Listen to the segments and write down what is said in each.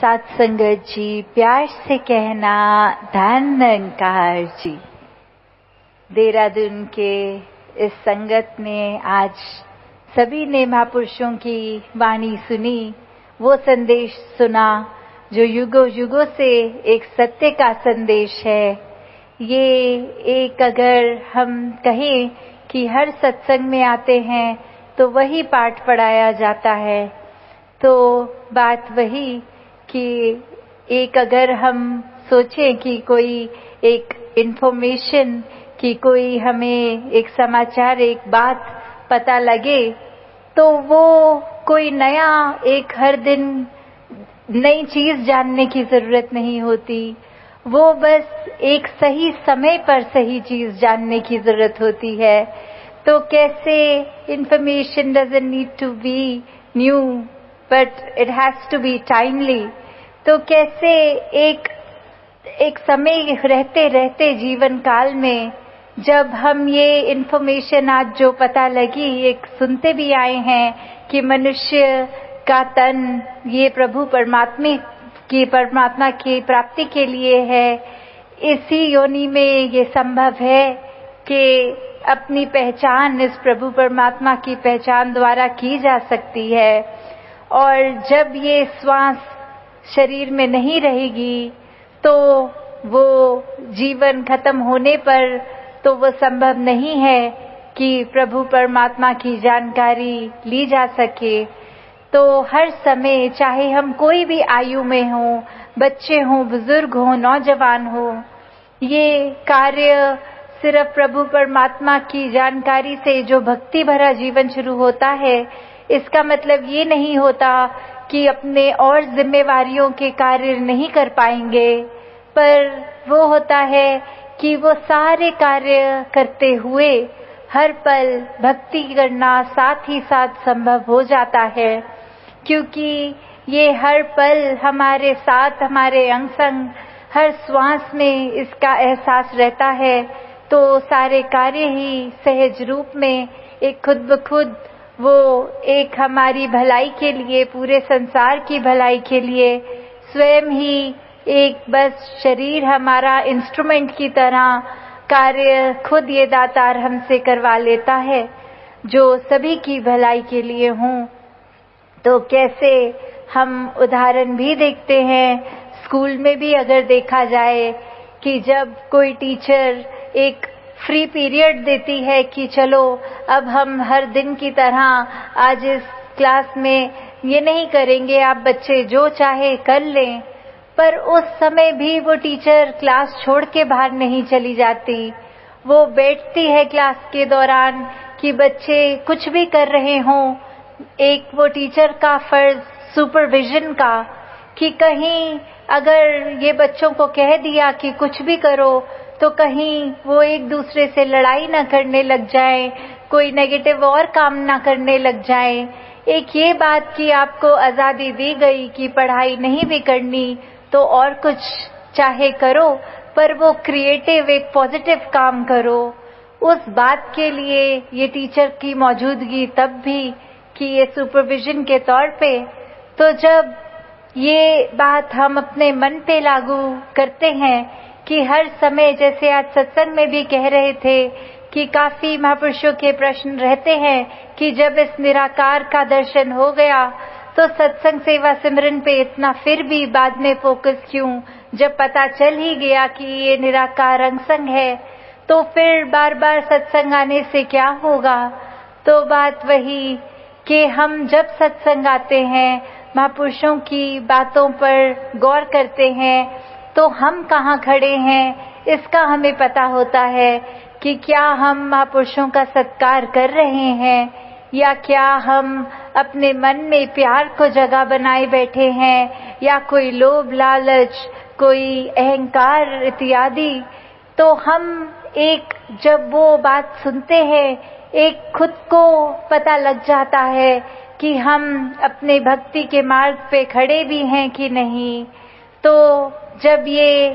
सत्संगत जी, प्यार से कहना धन निरंकार जी। देहरादून के इस संगत में आज सभी ने महापुरुषों की वाणी सुनी, वो संदेश सुना जो युगों युगों से एक सत्य का संदेश है। ये एक अगर हम कहें कि हर सत्संग में आते हैं तो वही पाठ पढ़ाया जाता है, तो बात वही कि एक अगर हम सोचें कि कोई एक इन्फॉर्मेशन कि कोई हमें एक समाचार एक बात पता लगे तो वो कोई नया एक हर दिन नई चीज जानने की जरूरत नहीं होती, वो बस एक सही समय पर सही चीज जानने की जरूरत होती है। तो कैसे information doesn't need to be new but it has to be timely, तो कैसे एक समय रहते रहते जीवन काल में जब हम ये इन्फॉर्मेशन आज जो पता लगी एक सुनते भी आए हैं कि मनुष्य का तन ये प्रभु परमात्मा की प्राप्ति के लिए है, इसी योनि में ये संभव है कि अपनी पहचान इस प्रभु परमात्मा की पहचान द्वारा की जा सकती है। और जब ये श्वास शरीर में नहीं रहेगी तो वो जीवन खत्म होने पर तो वो संभव नहीं है कि प्रभु परमात्मा की जानकारी ली जा सके। तो हर समय चाहे हम कोई भी आयु में हों, बच्चे हों, बुजुर्ग हों, नौजवान हों, ये कार्य सिर्फ प्रभु परमात्मा की जानकारी से जो भक्ति भरा जीवन शुरू होता है, इसका मतलब ये नहीं होता कि अपने और जिम्मेवारियों के कार्य नहीं कर पाएंगे, पर वो होता है कि वो सारे कार्य करते हुए हर पल भक्ति करना साथ ही साथ संभव हो जाता है, क्योंकि ये हर पल हमारे साथ हमारे अंग संग हर श्वास में इसका एहसास रहता है। तो सारे कार्य ही सहज रूप में एक खुद ब खुद वो एक हमारी भलाई के लिए, पूरे संसार की भलाई के लिए स्वयं ही एक बस शरीर हमारा इंस्ट्रूमेंट की तरह कार्य खुद ये दातार हमसे करवा लेता है जो सभी की भलाई के लिए हों। तो कैसे हम उदाहरण भी देखते हैं, स्कूल में भी अगर देखा जाए कि जब कोई टीचर एक फ्री पीरियड देती है कि चलो अब हम हर दिन की तरह आज इस क्लास में ये नहीं करेंगे, आप बच्चे जो चाहे कर लें, पर उस समय भी वो टीचर क्लास छोड़ के बाहर नहीं चली जाती, वो बैठती है क्लास के दौरान कि बच्चे कुछ भी कर रहे हों। एक वो टीचर का फर्ज सुपरविजन का कि कहीं अगर ये बच्चों को कह दिया कि कुछ भी करो तो कहीं वो एक दूसरे से लड़ाई ना करने लग जाए, कोई नेगेटिव और काम ना करने लग जाए। एक ये बात कि आपको आज़ादी दी गई कि पढ़ाई नहीं भी करनी तो और कुछ चाहे करो, पर वो क्रिएटिव एक पॉजिटिव काम करो, उस बात के लिए ये टीचर की मौजूदगी तब भी कि ये सुपरविजन के तौर पे। तो जब ये बात हम अपने मन पे लागू करते हैं कि हर समय, जैसे आज सत्संग में भी कह रहे थे कि काफी महापुरुषों के प्रश्न रहते हैं कि जब इस निराकार का दर्शन हो गया तो सत्संग सेवा सिमरन पे इतना फिर भी बाद में फोकस क्यों, जब पता चल ही गया कि ये निराकार अंगसंग है तो फिर बार बार सत्संग आने से क्या होगा। तो बात वही कि हम जब सत्संग आते हैं, महापुरुषों की बातों पर गौर करते हैं तो हम कहाँ खड़े हैं इसका हमें पता होता है कि क्या हम महापुरुषों का सत्कार कर रहे हैं या क्या हम अपने मन में प्यार को जगह बनाए बैठे हैं या कोई लोभ लालच, कोई अहंकार इत्यादि। तो हम एक जब वो बात सुनते हैं एक खुद को पता लग जाता है कि हम अपने भक्ति के मार्ग पे खड़े भी हैं कि नहीं। तो जब ये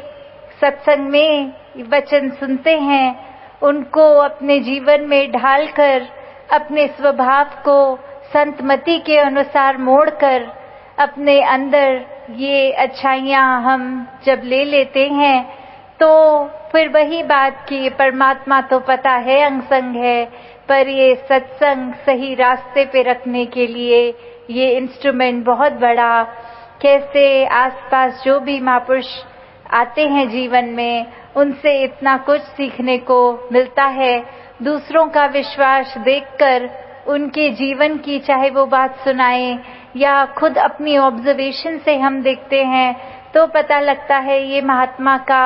सत्संग में वचन सुनते हैं उनको अपने जीवन में ढालकर अपने स्वभाव को संतमति के अनुसार मोड़कर अपने अंदर ये अच्छाइयाँ हम जब ले लेते हैं तो फिर वही बात कि परमात्मा तो पता है अंग संग है, पर ये सत्संग सही रास्ते पे रखने के लिए ये इंस्ट्रूमेंट बहुत बड़ा, कैसे आसपास जो भी महापुरुष आते हैं जीवन में उनसे इतना कुछ सीखने को मिलता है। दूसरों का विश्वास देखकर उनके जीवन की चाहे वो बात सुनाए या खुद अपनी ऑब्जर्वेशन से हम देखते हैं तो पता लगता है ये महात्मा का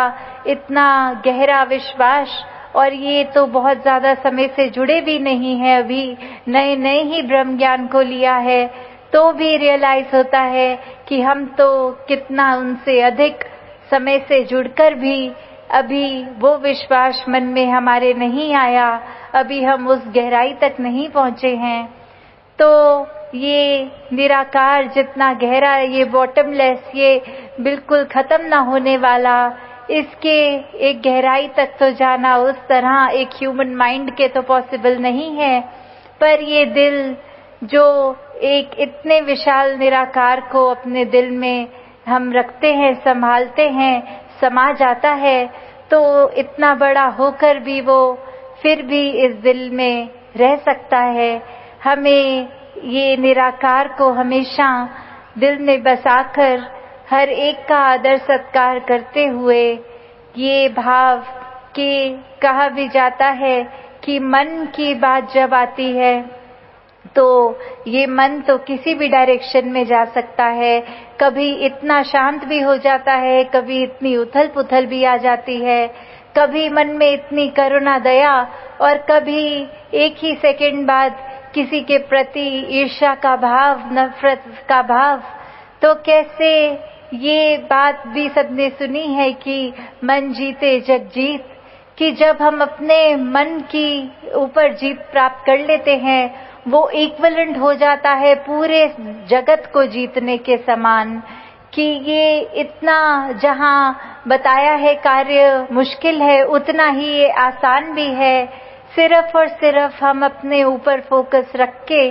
इतना गहरा विश्वास, और ये तो बहुत ज़्यादा समय से जुड़े भी नहीं है, अभी नए नए ही ब्रह्म ज्ञान को लिया है, तो भी रियलाइज होता है कि हम तो कितना उनसे अधिक समय से जुड़कर भी अभी वो विश्वास मन में हमारे नहीं आया, अभी हम उस गहराई तक नहीं पहुँचे हैं। तो ये निराकार जितना गहरा, ये बॉटमलेस, ये बिल्कुल ख़त्म ना होने वाला, इसके एक गहराई तक तो जाना उस तरह एक ह्यूमन माइंड के तो पॉसिबल नहीं है, पर ये दिल जो एक इतने विशाल निराकार को अपने दिल में हम रखते हैं, संभालते हैं, समा जाता है, तो इतना बड़ा होकर भी वो फिर भी इस दिल में रह सकता है। हमें ये निराकार को हमेशा दिल में बसाकर हर एक का आदर सत्कार करते हुए, ये भाव कि कहा भी जाता है कि मन की बात जब आती है तो ये मन तो किसी भी डायरेक्शन में जा सकता है, कभी इतना शांत भी हो जाता है, कभी इतनी उथल पुथल भी आ जाती है, कभी मन में इतनी करुणा दया, और कभी एक ही सेकंड बाद किसी के प्रति ईर्ष्या का भाव, नफरत का भाव। तो कैसे ये बात भी सबने सुनी है कि मन जीते जग जीत, कि जब हम अपने मन की ऊपर जीत प्राप्त कर लेते हैं वो इक्विवेलेंट हो जाता है पूरे जगत को जीतने के समान। कि ये इतना जहाँ बताया है कार्य मुश्किल है, उतना ही ये आसान भी है। सिर्फ और सिर्फ हम अपने ऊपर फोकस रख के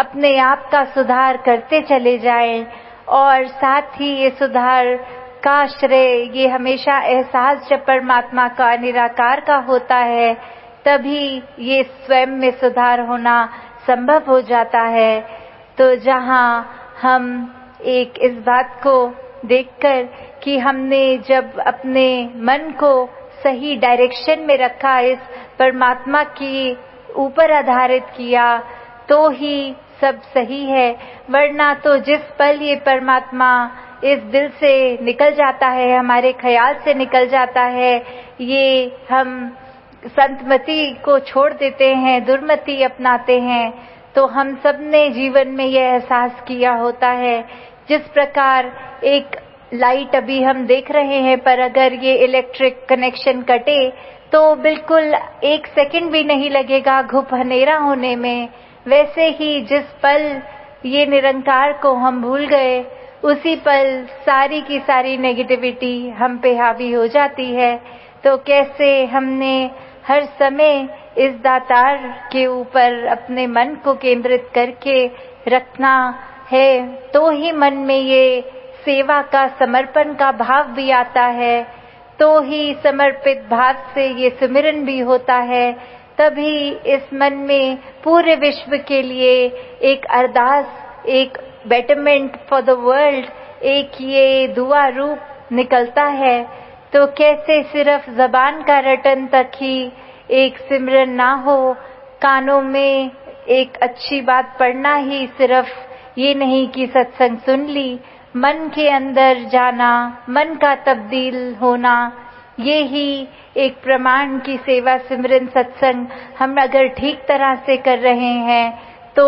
अपने आप का सुधार करते चले जाएं, और साथ ही ये सुधार का श्रेय, ये हमेशा एहसास जब परमात्मा का निराकार का होता है तभी ये स्वयं में सुधार होना संभव हो जाता है। तो जहां हम एक इस बात को देखकर कि हमने जब अपने मन को सही डायरेक्शन में रखा, इस परमात्मा की ऊपर आधारित किया, तो ही सब सही है, वरना तो जिस पल ये परमात्मा इस दिल से निकल जाता है, हमारे ख्याल से निकल जाता है, ये हम संतमति को छोड़ देते हैं, दुर्मति अपनाते हैं। तो हम सब ने जीवन में यह एहसास किया होता है, जिस प्रकार एक लाइट अभी हम देख रहे हैं, पर अगर ये इलेक्ट्रिक कनेक्शन कटे तो बिल्कुल एक सेकंड भी नहीं लगेगा घुप हनेरा होने में, वैसे ही जिस पल ये निरंकार को हम भूल गए उसी पल सारी की सारी नेगेटिविटी हम पे हावी हो जाती है। तो कैसे हमने हर समय इस दातार के ऊपर अपने मन को केंद्रित करके रखना है, तो ही मन में ये सेवा का, समर्पण का भाव भी आता है, तो ही समर्पित भाव से ये सुमिरन भी होता है, तभी इस मन में पूरे विश्व के लिए एक अरदास, एक बेटरमेंट फॉर द वर्ल्ड, एक ये दुआ रूप निकलता है। तो कैसे सिर्फ जबान का रटन तक ही एक सिमरन ना हो, कानों में एक अच्छी बात पढ़ना ही सिर्फ ये नहीं कि सत्संग सुन ली, मन के अंदर जाना, मन का तब्दील होना, ये ही एक प्रमाण की सेवा सिमरन सत्संग हम अगर ठीक तरह से कर रहे हैं तो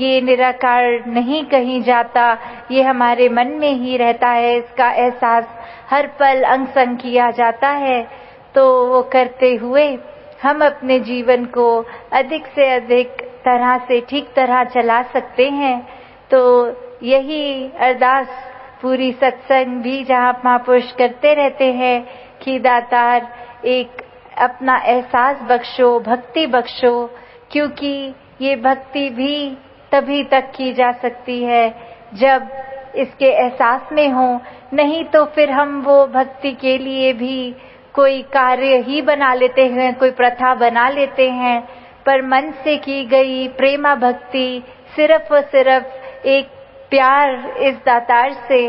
ये निराकार नहीं कहीं जाता, ये हमारे मन में ही रहता है, इसका एहसास हर पल अंग संग किया जाता है। तो वो करते हुए हम अपने जीवन को अधिक से अधिक तरह से ठीक तरह चला सकते हैं। तो यही अरदास पूरी सत्संग भी जहाँ महापुरुष करते रहते हैं कि दातार एक अपना एहसास बख्शो, भक्ति बख्शो, क्योंकि ये भक्ति भी तभी तक की जा सकती है जब इसके एहसास में हों, नहीं तो फिर हम वो भक्ति के लिए भी कोई कार्य ही बना लेते हैं, कोई प्रथा बना लेते हैं। पर मन से की गई प्रेमा भक्ति सिर्फ और सिर्फ एक प्यार इस दातार से,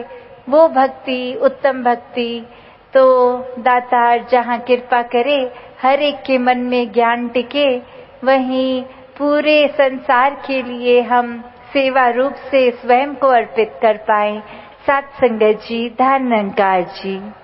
वो भक्ति उत्तम भक्ति। तो दातार जहाँ कृपा करे हर एक के मन में ज्ञान टिके, वहीं पूरे संसार के लिए हम सेवा रूप से स्वयं को अर्पित कर पाए। साथ संगत जी, धन निरंकार जी।